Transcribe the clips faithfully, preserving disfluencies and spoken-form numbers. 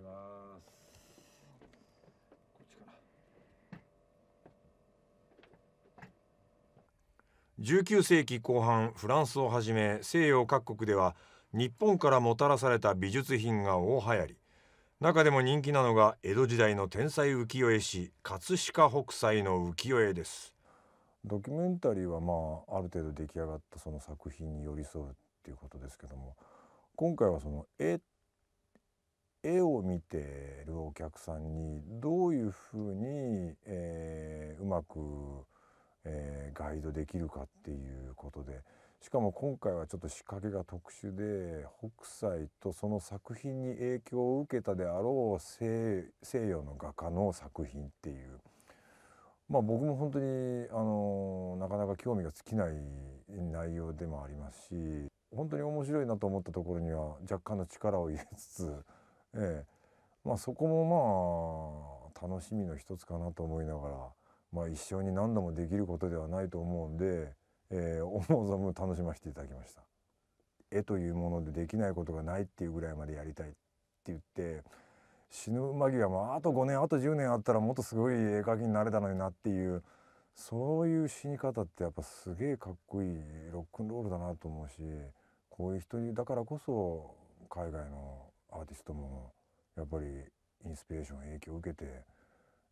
します。こっちかな。じゅうきゅうせいきこう半、フランスをはじめ西洋各国では日本からもたらされた美術品が大流行り、中でも人気なのが江戸時代の天才浮世絵師葛飾北斎の浮世絵です。ドキュメンタリーはまあある程度出来上がったその作品に寄り添うっていうことですけども、今回はその絵絵を見てるお客さんにどういうふうに、えー、うまく、えー、ガイドできるかっていうことで、しかも今回はちょっと仕掛けが特殊で、北斎とその作品に影響を受けたであろう 西, 西洋の画家の作品っていう、まあ僕も本当にあのなかなか興味が尽きない内容でもありますし、本当に面白いなと思ったところには若干の力を入れつつ、ええ、まあそこもまあ楽しみの一つかなと思いながら、まあ一生に何度もできることではないと思うんで、ええ、思う存分楽しませていただきました。絵というものでできないことがないっていうぐらいまでやりたいって言って、死ぬ間際もあとごねんあとじゅうねんあったらもっとすごい絵描きになれたのになっていう、そういう死に方ってやっぱすげえかっこいいロックンロールだなと思うし、こういう人だからこそ海外のアーティストもやっぱりインスピレーション影響を受けて、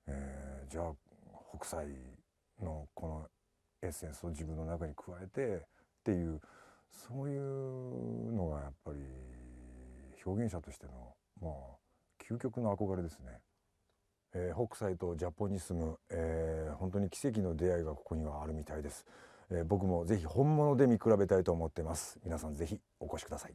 えー、じゃあ北斎のこのエッセンスを自分の中に加えてっていう、そういうのがやっぱり表現者としてのまあ究極の憧れですね。えー、北斎とジャポニスム、えー、本当に奇跡の出会いがここにはあるみたいです。えー、僕もぜひ本物で見比べたいと思ってます。皆さんぜひお越しください。